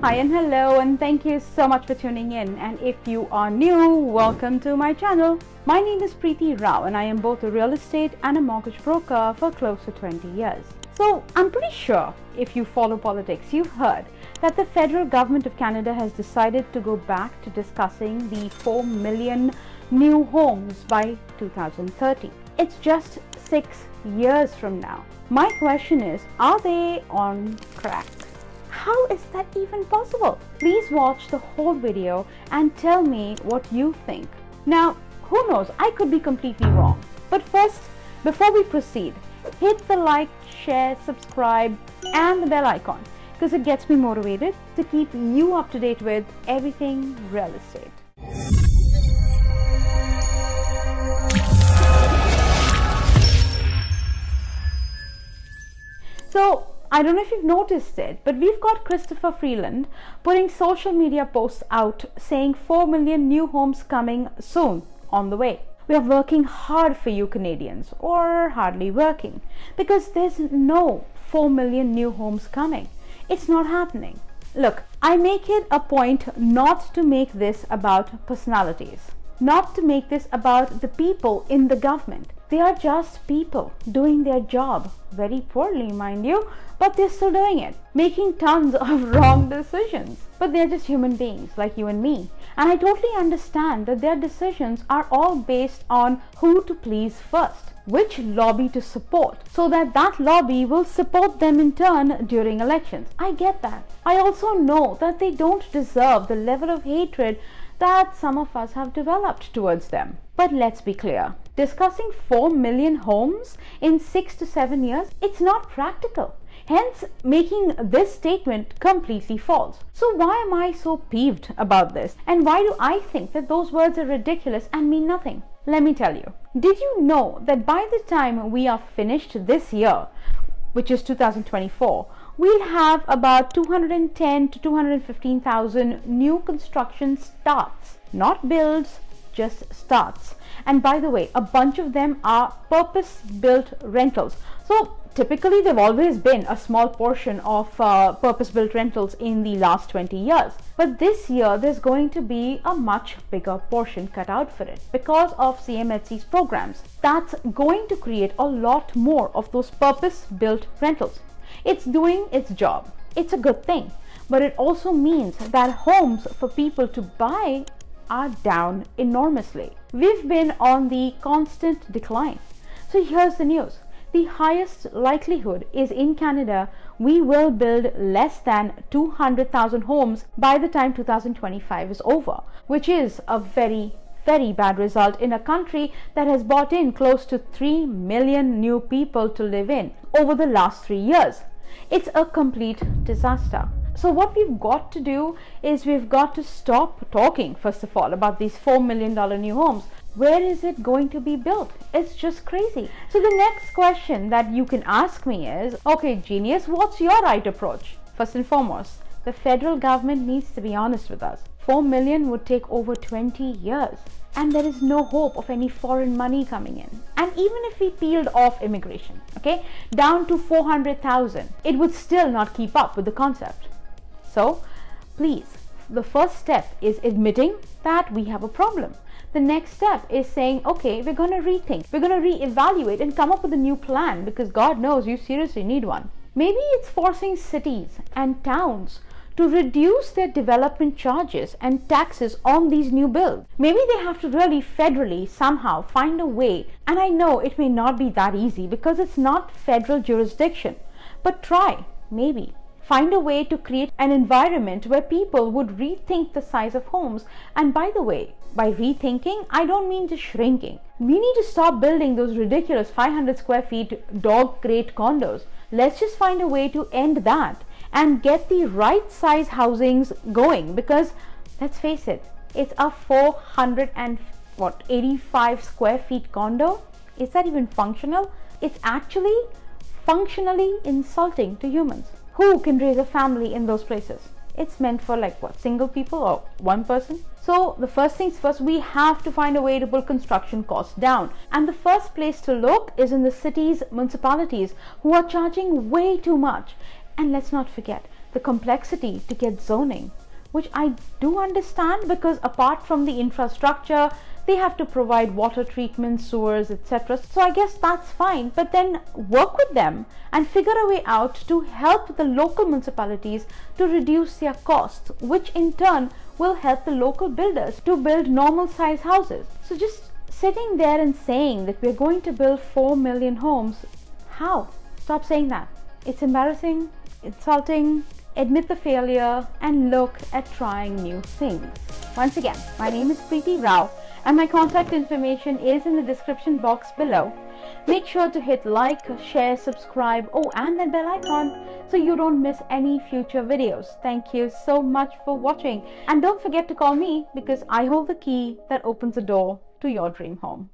Hi and hello, and thank you so much for tuning in, and if you are new, welcome to my channel. My name is Preeti Rao and I am both a real estate and a mortgage broker for close to 20 years. So I'm pretty sure if you follow politics, you've heard that the federal government of Canada has decided to go back to discussing the 4 million new homes by 2030. It's just 6 years from now. My question is, are they on track? How is that even possible? Please watch the whole video and tell me what you think. Now, who knows, I could be completely wrong. But first, before we proceed, hit the like, share, subscribe and the bell icon, because it gets me motivated to keep you up to date with everything real estate. So, I don't know if you've noticed it, but we've got Christopher Freeland putting social media posts out saying 4 million new homes coming soon, on the way. We are working hard for you Canadians, or hardly working, because there's no 4 million new homes coming. It's not happening. Look, I make it a point not to make this about personalities, not to make this about the people in the government. They are just people doing their job, very poorly mind you, but they're still doing it, making tons of wrong decisions. But they're just human beings like you and me, and I totally understand that their decisions are all based on who to please first, which lobby to support, so that that lobby will support them in turn during elections. I get that. I also know that they don't deserve the level of hatred that some of us have developed towards them. But let's be clear. Discussing 4 million homes in 6 to 7 years, it's not practical. Hence, making this statement completely false. So why am I so peeved about this? And why do I think that those words are ridiculous and mean nothing? Let me tell you. Did you know that by the time we are finished this year, which is 2024, we'll have about 210 to 215,000 new construction starts, not builds, just starts. And by the way, a bunch of them are purpose-built rentals. So typically there've always been a small portion of purpose-built rentals in the last 20 years. But this year there's going to be a much bigger portion cut out for it because of CMHC's programs. That's going to create a lot more of those purpose-built rentals. It's doing its job. It's a good thing. But it also means that homes for people to buy are down enormously. We've been on the constant decline. So here's the news. The highest likelihood is in Canada we will build less than 200,000 homes by the time 2025 is over, which is a very, very bad result in a country that has brought in close to 3 million new people to live in over the last 3 years. It's a complete disaster. So what we've got to do is we've got to stop talking, first of all, about these $4 million new homes. Where is it going to be built? It's just crazy. So the next question that you can ask me is, okay, genius, what's your right approach? First and foremost, the federal government needs to be honest with us. 4 million would take over 20 years. And there is no hope of any foreign money coming in. And even if we peeled off immigration, okay, down to 400,000, it would still not keep up with the concept. So, please, the first step is admitting that we have a problem. The next step is saying, okay, we're going to rethink, we're going to reevaluate and come up with a new plan, because God knows you seriously need one. Maybe it's forcing cities and towns to reduce their development charges and taxes on these new builds. Maybe they have to really federally somehow find a way, and I know it may not be that easy because it's not federal jurisdiction, but try, maybe. Find a way to create an environment where people would rethink the size of homes. And by the way, by rethinking, I don't mean just shrinking. We need to stop building those ridiculous 500 square feet dog crate condos. Let's just find a way to end that and get the right size housings going, because let's face it, it's a 485 square feet condo. Is that even functional? It's actually functionally insulting to humans. Who can raise a family in those places? It's meant for like what, single people or one person? So the first things first, we have to find a way to pull construction costs down. And the first place to look is in the cities, municipalities who are charging way too much. And let's not forget, the complexity to get zoning, which I do understand, because apart from the infrastructure, they have to provide water treatment, sewers, etc. So I guess that's fine, but then work with them and figure a way out to help the local municipalities to reduce their costs, which in turn will help the local builders to build normal size houses. So just sitting there and saying that we're going to build 4 million homes, how? Stop saying that. It's embarrassing, insulting. Admit the failure and look at trying new things. Once again, my name is Preeti Rao and my contact information is in the description box below. Make sure to hit like, share, subscribe, and that bell icon so you don't miss any future videos. Thank you so much for watching, and don't forget to call me, because I hold the key that opens the door to your dream home.